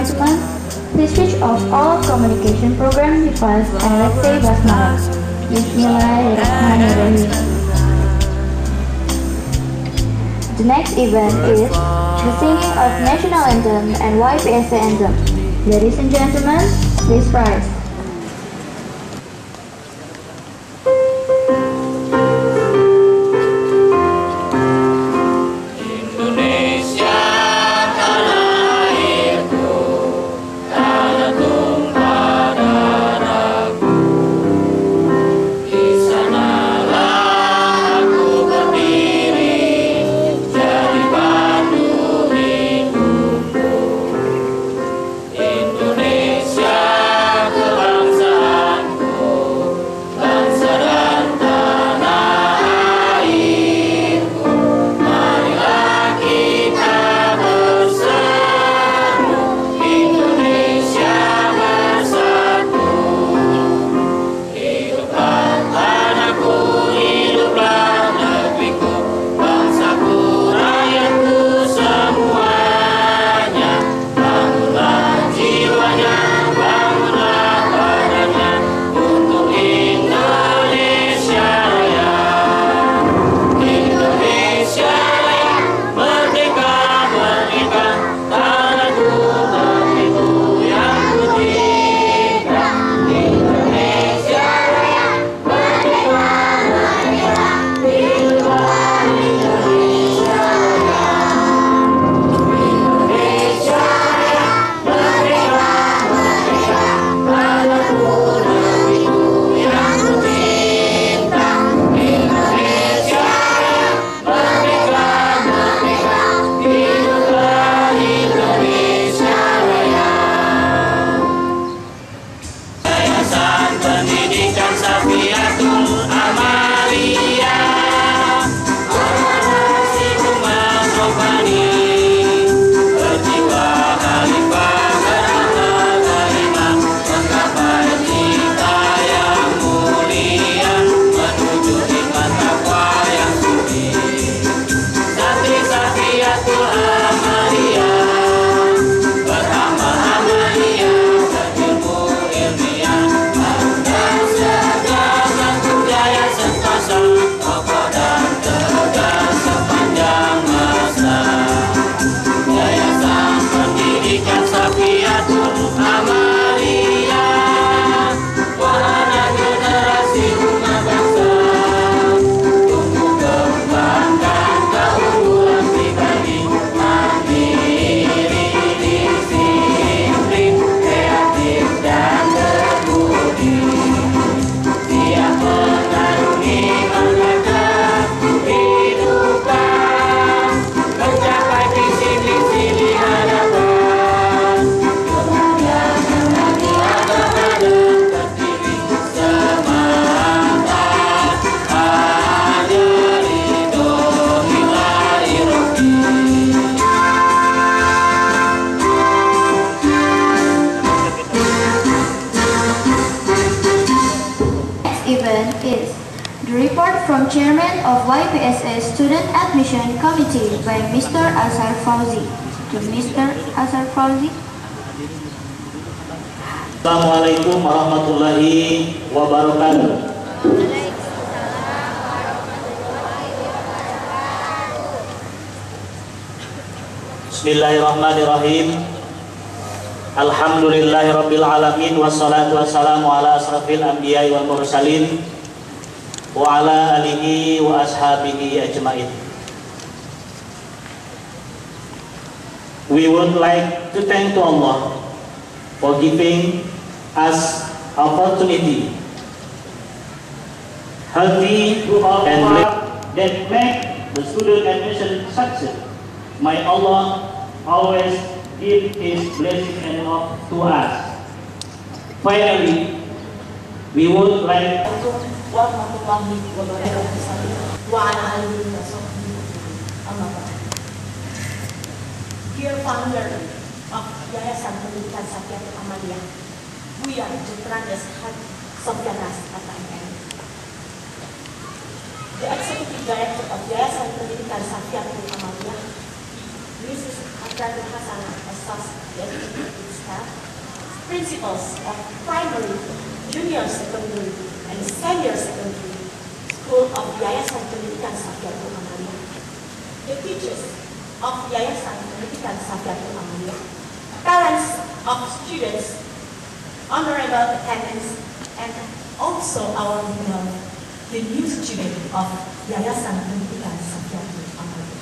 once a month, please switch off all communication program device and let's say basmalah. Bismillahirrahmanirrahim. The next event is the singing of national anthem and YPSA anthem. Ladies and gentlemen, please rise. Yayasan Pendidikan Shafiyyatul Amaliyyah. Chairman of YPSA Student Admission Committee by Mr. Azhar Fauzi. To Mr. Azhar Fauzi. Assalamualaikum warahmatullahi wabarakatuh. Bismillahirrahmanirrahim. Alhamdulillahirabbil alamin wassalatu wassalamu ala asrafil anbiya'i wal mursalin. Wa ala alihi wa ashabihi ajma'in. We would like to thank to Allah for giving us opportunity, healthy and that make the student admission success. May Allah always give His blessing and hope to us. Finally, we would like Dear founder of Yayasan Pendidikan Shafiyyatul Amaliyyah, we are the grandest heart Sofyanas at IM. The Executive Director of Yayasan Pendidikan Shafiyyatul Amaliyyah, Mrs. Atriana Hasan, asks the executive have principals of primary, junior secondary, and senior secondary school of Yayasan Pendidikan Shafiyyatul Amaliyyah. The teachers of Yayasan Pendidikan Shafiyyatul Amaliyyah, parents of students, honorable attendants, and also our leader, the new student of Yayasan Pendidikan Shafiyyatul Amaliyyah.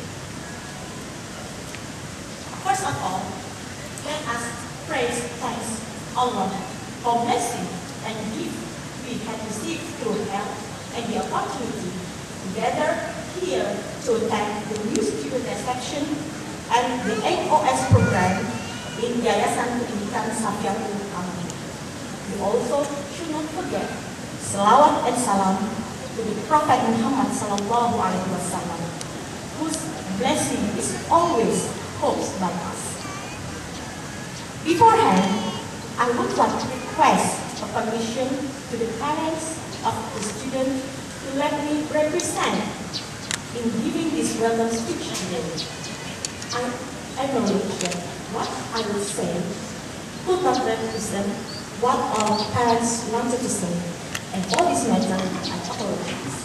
First of all, let us praise thanks Allah for blessing and gift we have received through health and the opportunity to gather here to thank the new student section and the AOS program in Yayasan Pendidikan Shafiyyatul Amaliyyah. We also should not forget salawat and salam to the Prophet Muhammad sallallahu alaihi wasallam, whose blessing is always hoped by us. Beforehand, I would like to request a permission to the parents of the students to let me represent in giving this welcome speech today. I acknowledge that what I will say could not represent what our parents wanted to say, and for this matter, I apologize.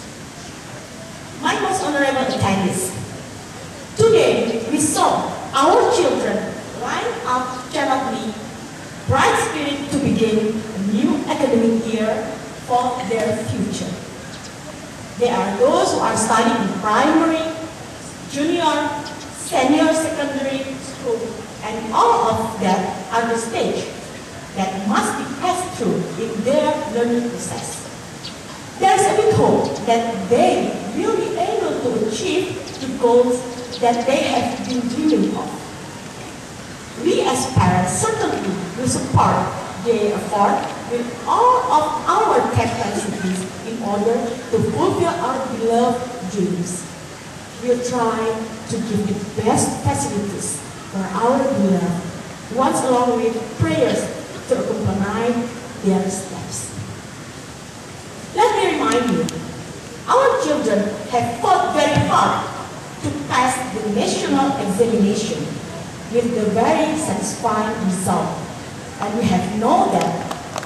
My most honorable attendees, today we saw our children line up gallantly, bright spirit to begin a new academic year for their future. They are those who are studying in primary, junior, senior secondary school, and all of them are the stage that must be passed through in their learning process. There is a big hope that they will be able to achieve the goals that they have been dreaming of. We as parents certainly will support their effort with all of our capacities in order to fulfill our beloved dreams. We'll try to give the best facilities for our beloved, once along with prayers to accompany their steps. Let me remind you, our children have fought very hard to pass the national examination with the very satisfying result. And we have known that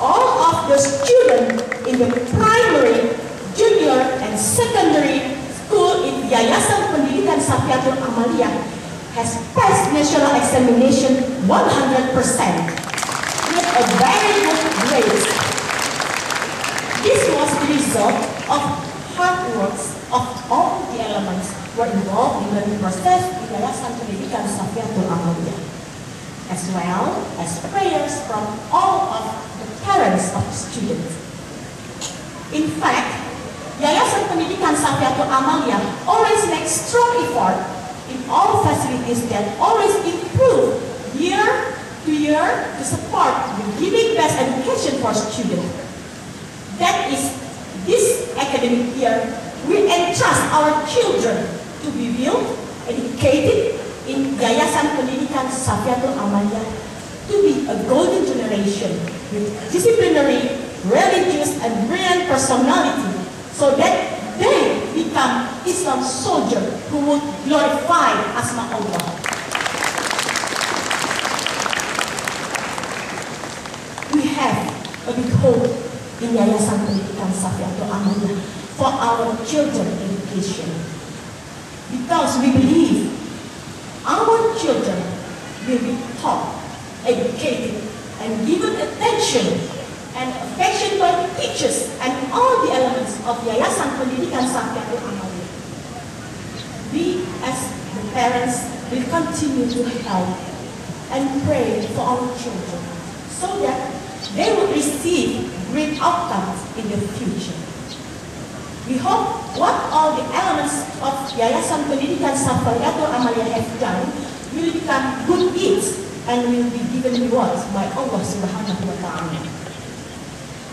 all of the students in the primary, junior, and secondary school in Yayasan Pendidikan Shafiyyatul Amaliyyah has passed national examination 100% with a very good grade. This was the result of hard work of all the elements were involved in the learning process in Yayasan Pendidikan Shafiyyatul Amaliyyah, as well as prayers from all of the parents of the students. In fact, Yayasan Pendidikan Shafiyyatul Amaliyyah always makes strong effort in all facilities that always improve year to year to support the giving best education for students. That is, this academic year, we entrust our children to be built, educated in Yayasan Pendidikan Shafiyyatul Amaliyyah to be a golden generation with disciplinary, religious, and brilliant personality, so that they become Islam soldiers who would glorify Asma Allah. We have a big hope in Yayasan Pendidikan Shafiyyatul Amaliyyah for our children's education, because we believe our children will be taught, educated, and given attention and affection by teachers and all the elements of Yayasan Pendidikan Shafiyyatul Amaliyyah. We as the parents will continue to help and pray for our children so that they will receive great outcomes in the future. We hope what all the elements of Yayasan Pendidikan Shafiyyatul Amaliyyah have done will become good deeds and will be given rewards by Allah Subhanahu wa Ta'ala.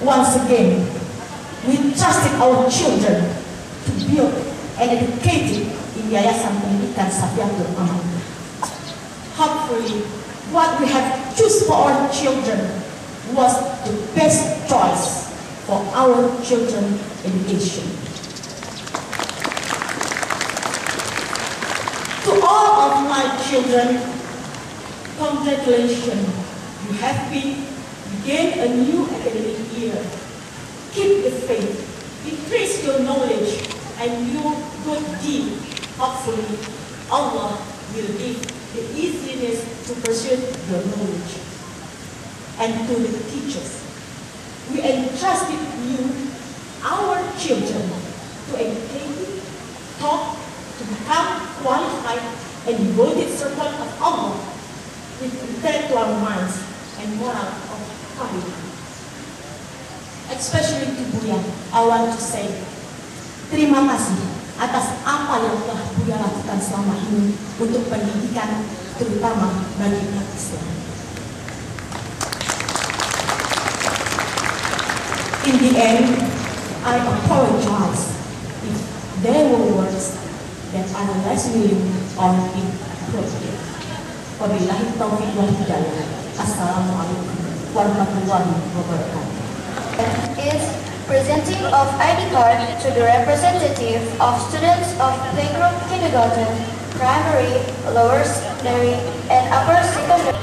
Once again, we trusted our children to build and educate in Yayasan Pendidikan Shafiyyatul Amaliyyah. Hopefully, what we have chosen for our children was the best choice for our children's education. To all of my children, congratulations Begin a new academic year. Keep the faith, increase your knowledge, and your good deed. Hopefully, Allah will give the easiness to pursue the knowledge. And to the teachers, we entrusted you, our children, to educate, talk, to become qualified and devoted servants of Allah with intellectual minds and moral of quality. Especially to Buya, I want to say, terima kasih atas apa yang telah Buya lakukan selama ini untuk pendidikan, terutama bagi umat Islam. In the end, I apologize if there were words that are less willing or inappropriate. Wabillahi taufiq wal hidayah. Assalamualaikum warahmatullahi wabarakatuh. Is presenting of ID card to the representative of students of playgroup kindergarten, primary, lower secondary, and upper secondary.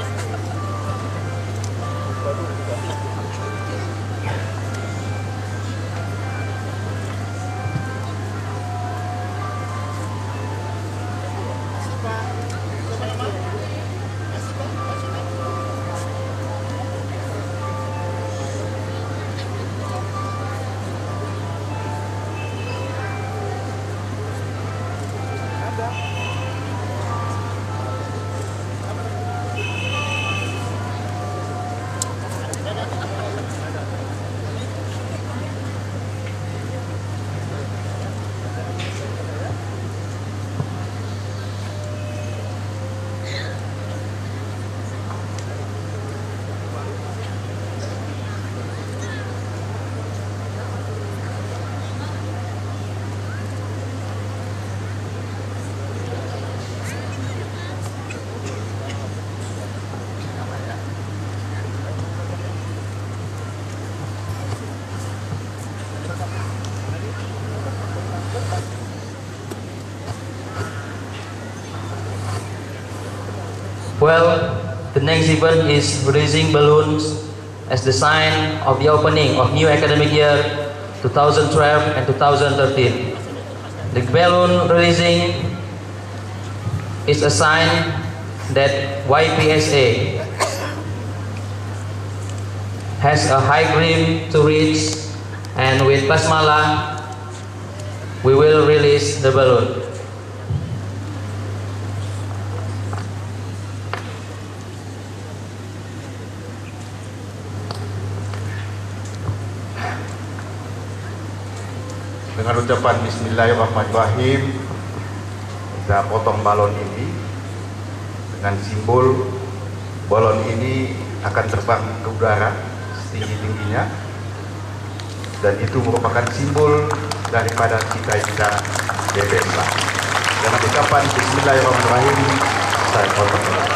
Well, the next event is raising balloons as the sign of the opening of new academic year 2012 and 2013. The balloon raising is a sign that YPSA has a high dream to reach, and with Basmala we will release the balloon. Dengan ucapan Bismillahirrahmanirrahim, kita potong balon ini. Dengan simbol balon ini akan terbang ke udara setinggi-tingginya, dan itu merupakan simbol daripada cita-cita YPSA. Dengan ucapan Bismillahirrahmanirrahim, saya potong balon.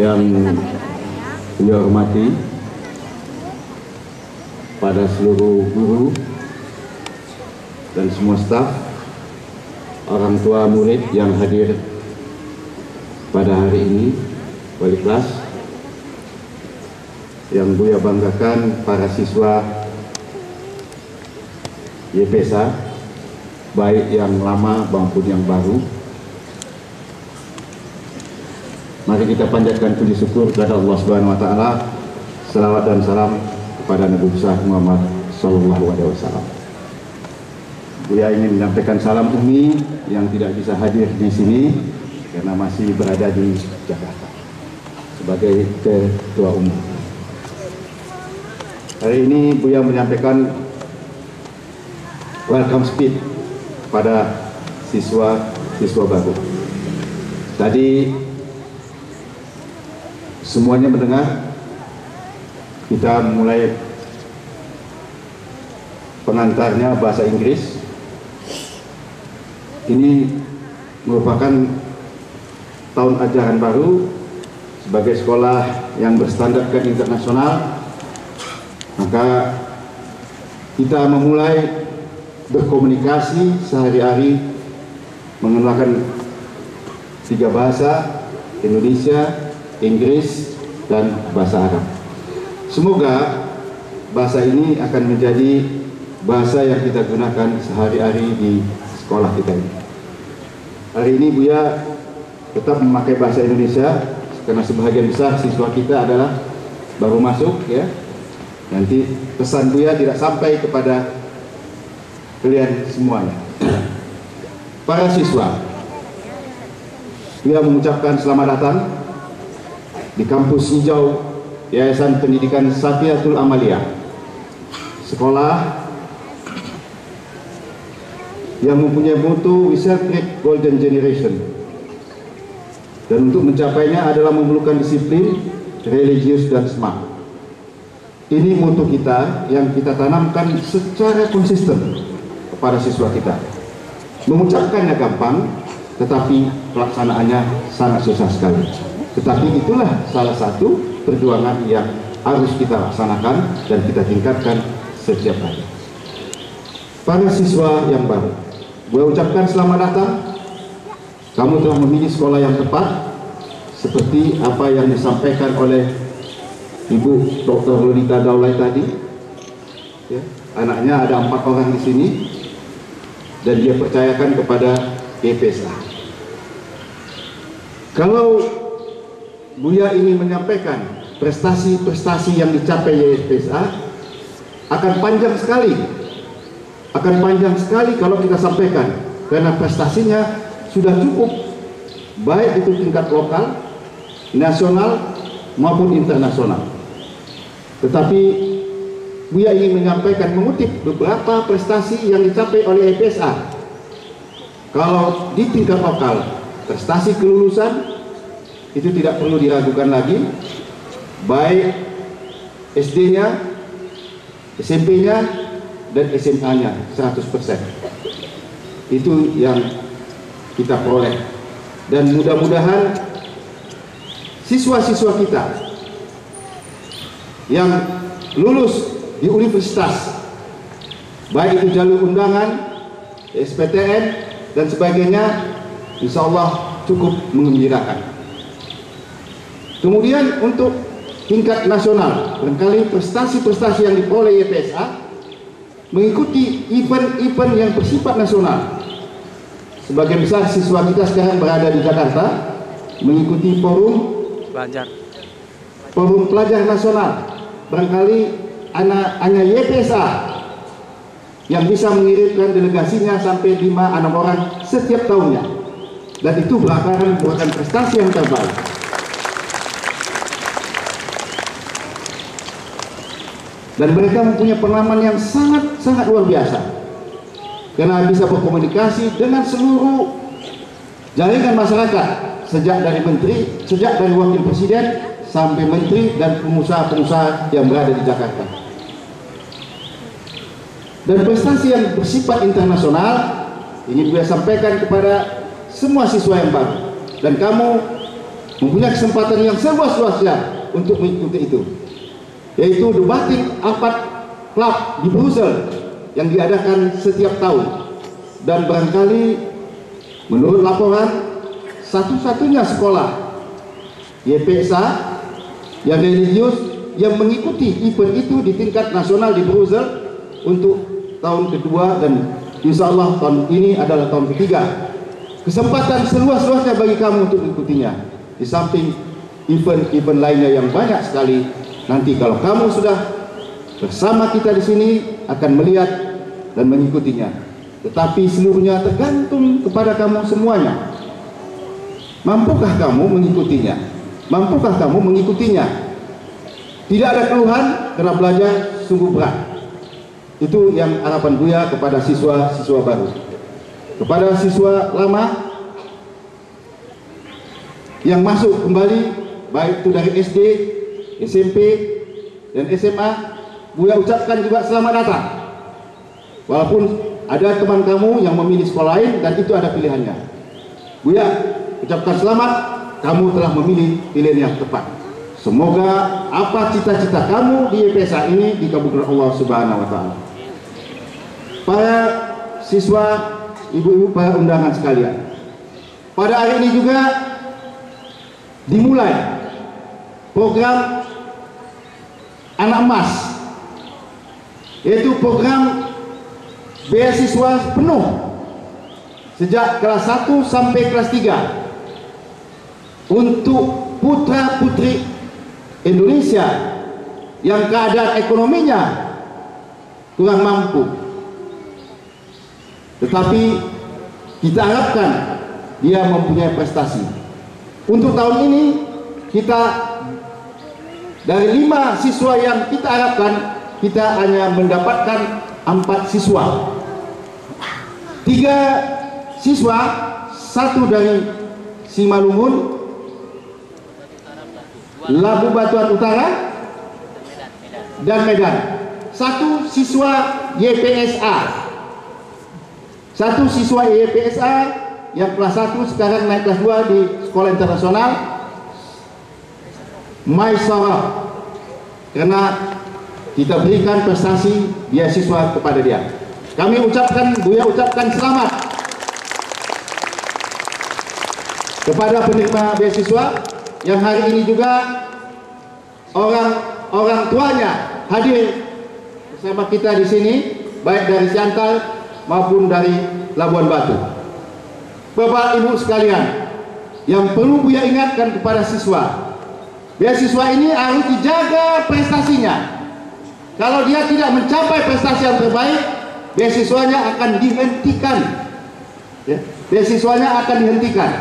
Yang beliau hormati, pada seluruh guru dan semua staf, orang tua murid yang hadir pada hari ini, wali kelas, yang Buya banggakan para siswa YPSA, baik yang lama maupun yang baru. Mari kita panjatkan puji syukur kepada Allah Subhanahu wa taala. Selawat dan salam kepada Nabi besar Muhammad sallallahu alaihi wasallam. Saya ingin menyampaikan salam umi yang tidak bisa hadir di sini karena masih berada di Jakarta sebagai ketua umum. Hari ini Buya menyampaikan welcome speech pada siswa baru. Tadi semuanya mendengar kita mulai pengantarnya bahasa Inggris. Ini merupakan tahun ajaran baru sebagai sekolah yang berstandarkan internasional, maka kita memulai berkomunikasi sehari-hari mengenalkan tiga bahasa, Indonesia, Inggris, dan bahasa Arab. Semoga bahasa ini akan menjadi bahasa yang kita gunakan sehari-hari di sekolah kita ini. Hari ini Buya tetap memakai bahasa Indonesia karena sebahagian besar siswa kita adalah baru masuk, ya. Nanti pesan Buya tidak sampai kepada kalian semuanya. Para siswa, Buya mengucapkan selamat datang di kampus hijau Yayasan Pendidikan Shafiyyatul Amaliyyah, sekolah yang mempunyai mutu We Celebrate Golden Generation, dan untuk mencapainya adalah memerlukan disiplin, religius, dan smart. Ini mutu kita yang kita tanamkan secara konsisten kepada siswa kita. Mengucapkannya gampang, tetapi pelaksanaannya sangat susah sekali. Tetapi itulah salah satu perjuangan yang harus kita laksanakan dan kita tingkatkan setiap hari. Para siswa yang baru, gue ucapkan selamat datang. Kamu telah memilih sekolah yang tepat, seperti apa yang disampaikan oleh Ibu Dr. Lurita Daulay tadi. Ya, anaknya ada 4 orang di sini dan dia percayakan kepada PPSA. Kalau Buya ini menyampaikan prestasi-prestasi yang dicapai YSPSA, akan panjang sekali kalau kita sampaikan, karena prestasinya sudah cukup, baik itu tingkat lokal, nasional, maupun internasional. Tetapi Buya ingin menyampaikan, mengutip beberapa prestasi yang dicapai oleh YSPSA. Kalau di tingkat lokal, prestasi kelulusan itu tidak perlu diragukan lagi, baik SD-nya, SMP-nya, dan SMA-nya 100%. Itu yang kita peroleh, dan mudah-mudahan siswa-siswa kita yang lulus di universitas, baik itu jalur undangan, SPTN, dan sebagainya, insya Allah cukup mengembirakan. Kemudian untuk tingkat nasional, barangkali prestasi-prestasi yang diperoleh YPSA mengikuti event-event yang bersifat nasional. Sebagian besar siswa kita sekarang berada di Jakarta mengikuti forum pelajar nasional. Barangkali anak-anak YPSA yang bisa mengirimkan delegasinya sampai 5-6 orang setiap tahunnya, dan itu merupakan prestasi yang terbaik. Dan mereka mempunyai pengalaman yang sangat-sangat luar biasa, karena bisa berkomunikasi dengan seluruh jaringan masyarakat, sejak dari menteri, sejak dari wakil presiden, sampai menteri dan pengusaha-pengusaha yang berada di Jakarta. Dan prestasi yang bersifat internasional ingin saya sampaikan kepada semua siswa yang baru, dan kamu mempunyai kesempatan yang seluas-luasnya untuk mengikuti itu, yaitu debating Alphard Club di Brussels yang diadakan setiap tahun, dan barangkali menurut laporan satu-satunya sekolah YPSA yang religius yang mengikuti event itu di tingkat nasional di Brussels untuk tahun kedua, dan insya Allah tahun ini adalah tahun ketiga. Kesempatan seluas-luasnya bagi kamu untuk mengikutinya, di samping event-event lainnya yang banyak sekali. Nanti kalau kamu sudah bersama kita di sini akan melihat dan mengikutinya. Tetapi seluruhnya tergantung kepada kamu semuanya. Mampukah kamu mengikutinya? Mampukah kamu mengikutinya? Tidak ada keluhan karena belajar sungguh berat. Itu yang harapan Buya kepada siswa-siswa baru. Kepada siswa lama yang masuk kembali, baik itu dari SD, SMP, dan SMA, Buya ucapkan juga selamat datang. Walaupun ada teman kamu yang memilih sekolah lain dan itu ada pilihannya, Buya ucapkan selamat, kamu telah memilih pilihan yang tepat. Semoga apa cita-cita kamu di YPSA ini dikabulkan Allah Subhanahu wa Ta'ala. Para siswa, ibu-ibu, para undangan sekalian, pada hari ini juga dimulai program Anak Emas, yaitu program beasiswa penuh sejak kelas 1 sampai kelas 3 untuk putra-putri Indonesia yang keadaan ekonominya kurang mampu. Tetapi kita harapkan dia mempunyai prestasi. Untuk tahun ini kita dari 5 siswa yang kita harapkan, kita hanya mendapatkan 4 siswa, 3 siswa, 1 dari Simalungun, Labu Batu Utara, dan Medan, 1 siswa YPSA, 1 siswa YPSA yang kelas 1 sekarang naik kelas 2 di sekolah internasional Maisarah, karena kita berikan prestasi beasiswa kepada dia. Kami ucapkan, Buya ucapkan selamat kepada penerima beasiswa yang hari ini juga orang tuanya hadir bersama kita di sini, baik dari Siantar maupun dari Labuan Batu. Bapak Ibu sekalian, yang perlu Buya ingatkan kepada siswa, beasiswa ini harus dijaga prestasinya. Kalau dia tidak mencapai prestasi yang terbaik, beasiswanya akan dihentikan. Beasiswanya akan dihentikan.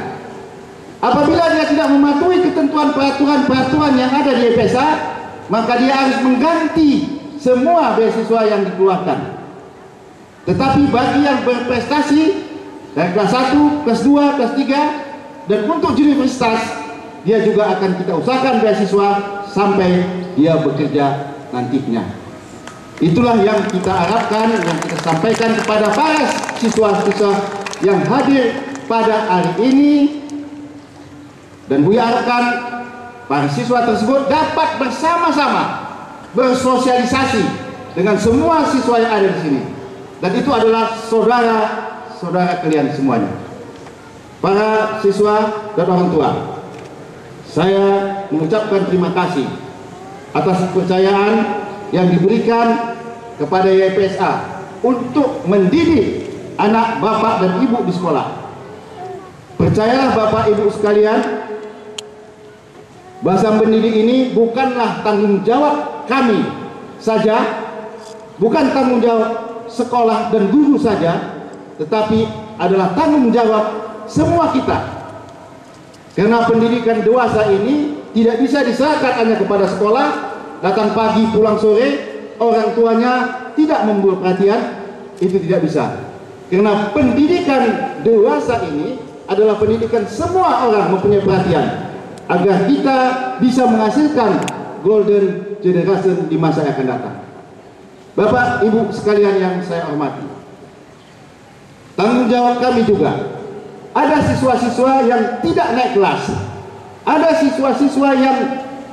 Apabila dia tidak mematuhi ketentuan peraturan-peraturan yang ada di YPSA, maka dia harus mengganti semua beasiswa yang dikeluarkan. Tetapi bagi yang berprestasi dari kelas 1, kelas 2, kelas 3 dan untuk universitas, dia juga akan kita usahakan beasiswa sampai dia bekerja nantinya. Itulah yang kita harapkan, yang kita sampaikan kepada para siswa-siswa yang hadir pada hari ini. Dan Buya harapkan para siswa tersebut dapat bersama-sama bersosialisasi dengan semua siswa yang ada di sini. Dan itu adalah saudara-saudara kalian semuanya. Para siswa dan orang tua, saya mengucapkan terima kasih atas kepercayaan yang diberikan kepada YPSA untuk mendidik anak bapak dan ibu di sekolah. Percayalah bapak ibu sekalian, bahasa pendidik ini bukanlah tanggung jawab kami saja, bukan tanggung jawab sekolah dan guru saja, tetapi adalah tanggung jawab semua kita. Karena pendidikan dewasa ini tidak bisa diserahkan hanya kepada sekolah, datang pagi pulang sore, orang tuanya tidak memberi perhatian, itu tidak bisa. Karena pendidikan dewasa ini adalah pendidikan semua orang mempunyai perhatian, agar kita bisa menghasilkan golden generation di masa yang akan datang. Bapak Ibu sekalian yang saya hormati, tanggung jawab kami juga. Ada siswa-siswa yang tidak naik kelas, ada siswa-siswa yang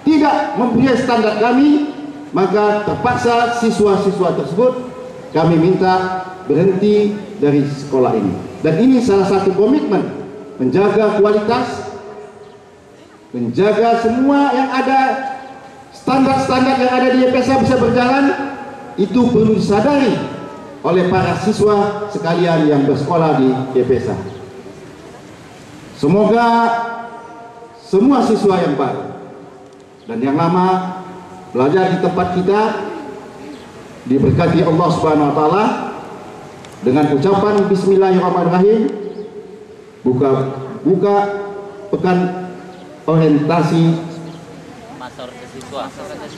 tidak mempunyai standar kami, maka terpaksa siswa-siswa tersebut kami minta berhenti dari sekolah ini. Dan ini salah satu komitmen menjaga kualitas, menjaga semua yang ada, standar-standar yang ada di YPSA bisa berjalan. Itu perlu disadari oleh para siswa sekalian yang bersekolah di YPSA. Semoga semua siswa yang baru dan yang lama belajar di tempat kita diberkati Allah Subhanahu wa Ta'ala dengan ucapan Bismillahirrahmanirrahim, buka pekan orientasi mata orientasi siswa, mata orientasi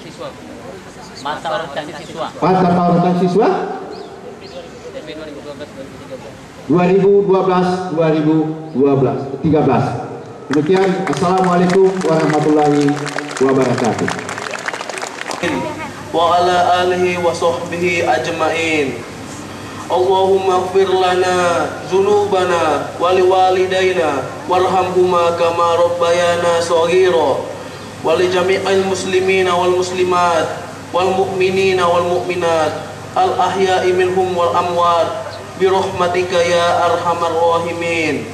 siswa, mata orientasi siswa TP.2012-2013. Demikian, assalamualaikum warahmatullahi wabarakatuh. wa ala alihi wa sahbihi ajma'in. Allahumma ighfir lana dzunubana wa liwalidayna warhamhuma kama rabbayana shaghira wa li jami'il muslimina wal muslimat wal mu'minina wal mu'minat al ahya'i minhum wal amwat bi rahmatika ya arhamar rahimin.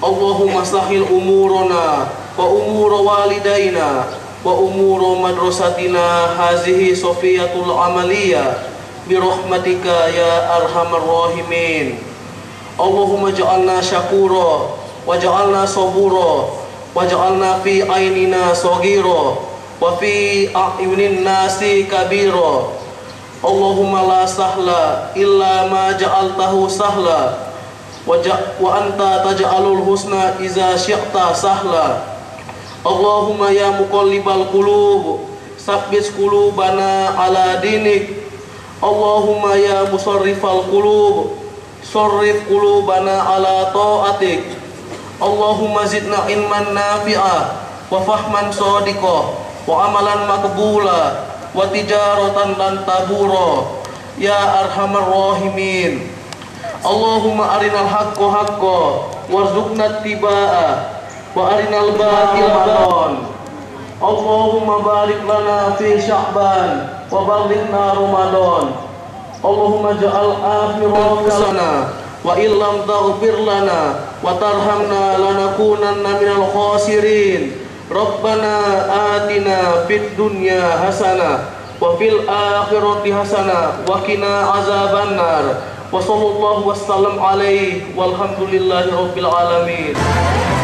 Allahumma sahil umurana wa umur walidayna wa umur madrasatina hazihi Shafiyyatul Amaliyyah birahmatika ya arhamar rahimin. Allahumma ja'alna syakura wa ja'alna sabura wa ja'alna fi aynina saghira wa fi a'yunin nasi kabira. Allahumma la sahla illa ma ja'altahu sahla wa anta taj'alul husna iza syi'ta sahla. Allahumma ya muqallibal qulub sabbit qulubana ala dinik. Allahumma ya musarrifal qulub sarrif qulubana ala ta'atik. Allahumma zidna ilman nafi'ah wa fahman shadiqah wa amalan maqbula wa tijaratan lan tabura ya arhamar rahimin. Allahumma arinal haqqo haqqo warzuqna ittiba'ah wa arinal batila baton. Allahumma barik lana fi sya'ban wa balighna Ramadan. Allahumma ja'al akhira kalana wa illam taghfir lana wa tarhamna lanakunanna minal khasirin. Rabbana atina fid dunya hasanah wa fil akhirati hasanah wa qina azabannar. Wa sallallahu wasallam alaihi walhamdulillahi rabbil alamin.